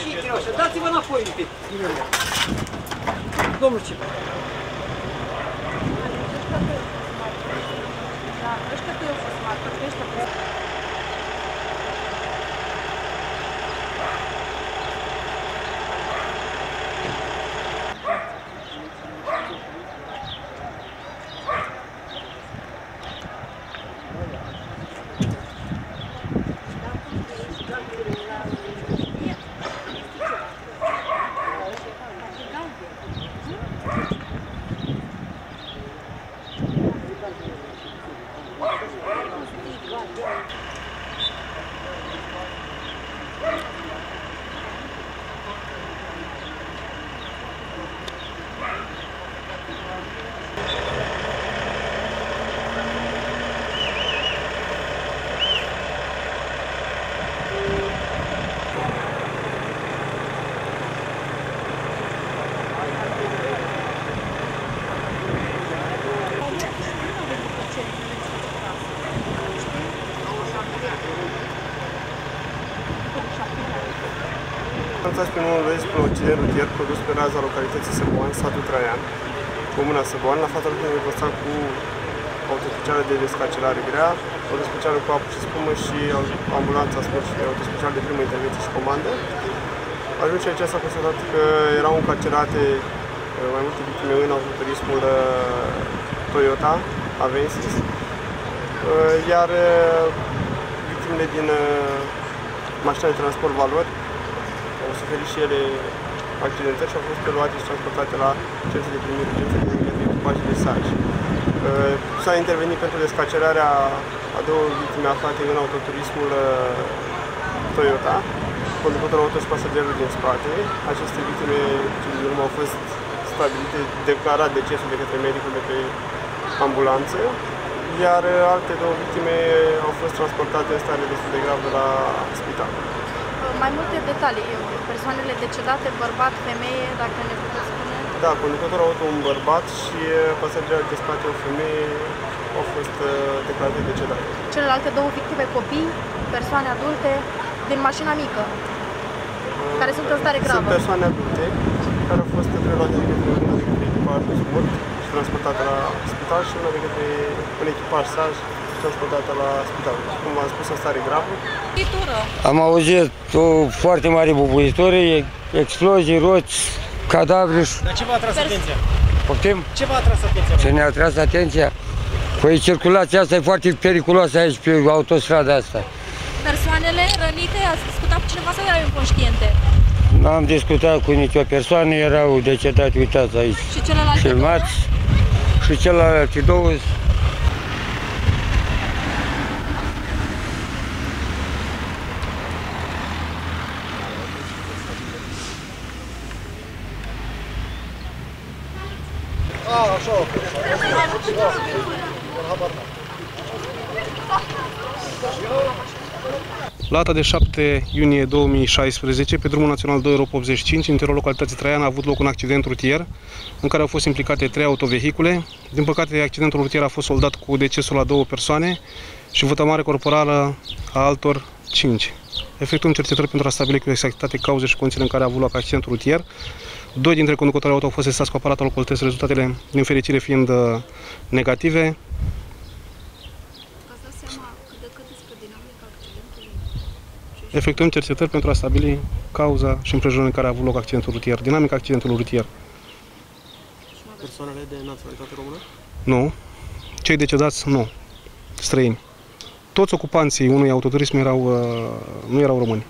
și chiroșe. Dați-vă înapoi un pic. Domnul Cipa. Ăștia tăi au fost mari, că ăștia tăi. Anunțați pe numărul despre ucile rutier produs pe raza localității Săboan, satul Traian, Comuna Săboan, la fața lucrurilor de postat cu auto specială de descarcelare grea, auto specială cu apă și spumă și ambulanța și auto specială de primă intervenție și comandă. Ajunge aici s-a constatat că erau încarcerate mai multe victime în autoturismul Toyota Avensis, iar victimele din mașina de transport valori au suferit și ele accidentări și au fost preluate și transportate la centru de primire, centru de primire de echipaje de SAJ. S-a intervenit pentru descarcerarea a două victime aflate în autoturismul Toyota, conducătorul auto și pasagerul din spate. Aceste victime, cele din urmă, au fost stabilite, declarat decesul de către medicul de pe ambulanță, iar alte două victime au fost transportate în stare destul de gravă la spital. Mai multe detalii, persoanele decedate, bărbat, femeie, dacă ne puteți spune? Da, conducătorul auto un bărbat și pasagerul de spate o femeie au fost declarate decedate. Celelalte două victime copii, persoane adulte din mașina mică, care sunt în stare gravă. Sunt persoane adulte care au fost preluate de către un echipaj de suport și transportate la spital și una de către un echipaj SAJ transportată la spital. Cum v-am spus, în stare gravă. Am auzit o foarte mare bubuitorie, explozii, roți, cadavre. Dar ce v-a atras atenția? Poftim? Ce v-a atras atenția? Ce ne-a atras atenția? Păi circulația asta e foarte periculoasă aici, pe autostrada asta. Persoanele rănite, ați discutat cu cineva sau erau inconștiente? N-am discutat cu nicio persoană, erau decedate, uitați aici. Și celelalte filmați două? Și celelalte două. Așa, la data de 7 iunie 2016, pe drumul național 2/85, în interiorul localității Traian, a avut loc un accident rutier în care au fost implicate 3 autovehicule. Din păcate, accidentul rutier a fost soldat cu decesul a 2 persoane și vătămare corporală a altor 5. Efectuăm un cercetări pentru a stabili cu exactitate cauze și condițiile în care a avut loc accidentul rutier. 2 dintre conducătorii auto au fost sesați cu aparatul alcooltest, rezultatele, din fericire, fiind negative. Efectuăm cercetări pentru a stabili cauza și împrejurările în care a avut loc accidentul rutier, dinamica accidentului rutier. Persoanele de naționalitate română? Nu. Cei decedați? Nu. Străini. Toți ocupanții unui autoturism nu erau români.